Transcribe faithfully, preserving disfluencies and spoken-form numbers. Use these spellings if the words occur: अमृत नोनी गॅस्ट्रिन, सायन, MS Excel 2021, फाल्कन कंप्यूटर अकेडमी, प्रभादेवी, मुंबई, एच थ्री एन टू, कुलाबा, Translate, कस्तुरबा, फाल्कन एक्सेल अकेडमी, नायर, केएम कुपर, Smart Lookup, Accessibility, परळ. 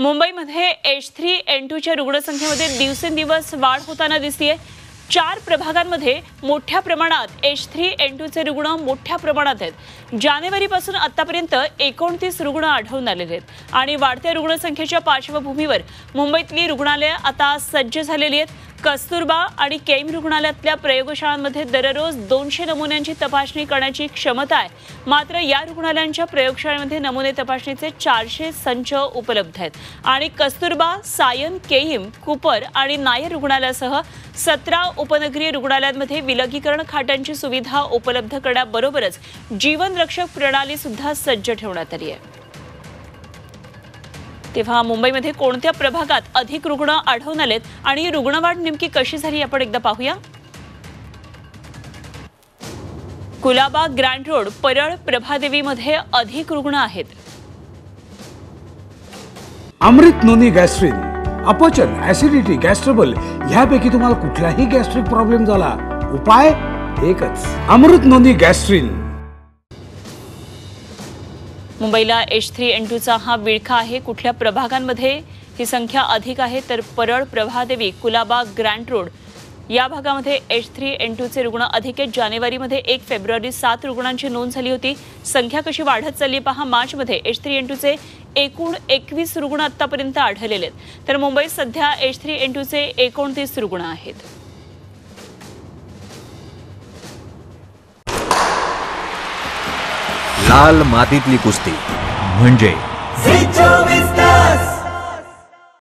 मुंबईमध्ये H three N टूच्या रुग्णसंख्येमध्ये दिवसेंदिवस वाढ होताना दिसतेय। चार प्रभागांमध्ये मोठ्या प्रमाणात एच थ्री एन टूचे रुग्ण मोठ्या प्रमाणात आहेत। जानेवारीपासून आतापर्यंत एकोणतीस रुग्ण आढळून आलेले आहेत आणि वाढत्या रुग्णसंख्येच्या पार्श्वभूमीवर मुंबईतली रुग्णालये आता सज्ज झालेली आहेत। कस्तुरबा आणि केएम रुग्णालयातल्या प्रयोगशाळांमध्ये दररोज दोनशे नमुन्यांची तपासणी करण्याची क्षमता आहे। मात्र या रुग्णालयांच्या प्रयोगशाळांमध्ये नमुने तपासणीचे चारशे संच उपलब्ध आहेत आणि कस्तुरबा, सायन, केएम कुपर आणि नायर रुग्णालयासह सतरा उपनगरीय रुग्णालयांमध्ये विलगीकरण खाटांची सुविधा उपलब्ध करण्याबरोबरच जीवनरक्षक प्रणाली सुद्धा सज्ज ठेवण्यात आली आहे। तेव्हा मुंबईमध्ये कोणत्या प्रभागात अधिक रुग्ण आढळून आलेत आणि रुग्णवाढ नेमकी कशी झाली आपण एकदा पाहूया। कुलाबा, ग्रँड रोड, परळ, प्रभादेवीमध्ये अधिक रुग्ण आहेत। अमृत नोनी गॅस्ट्रिन, अपचन, ऍसिडिटी, गॅस्ट्रबल यापैकी तुम्हाला कुठलाही गॅस्ट्रिक प्रॉब्लेम झाला उपाय एकच, अमृत नोनी गॅस्ट्रिन। मुंबईला एच थ्री एन टूचा हा विळखा आहे। कुठल्या प्रभागांमध्ये ही संख्या अधिक आहे तर परळ, प्रभादेवी, कुलाबा, ग्रँड रोड या भागामध्ये एच थ्री एन टूचे रुग्ण अधिक आहेत। जानेवारीमध्ये एक फेब्रुवारी सात रुग्णांची नोंद झाली होती। संख्या कशी वाढत चालली पहा। मार्चमध्ये एच थ्री एन टूचे एकूण एकवीस रुग्ण आतापर्यंत आढळलेले आहेत तर मुंबईत सध्या एच थ्री एन टूचे एकोणतीस रुग्ण आहेत। लाल मातीतली कुस्ती म्हणजे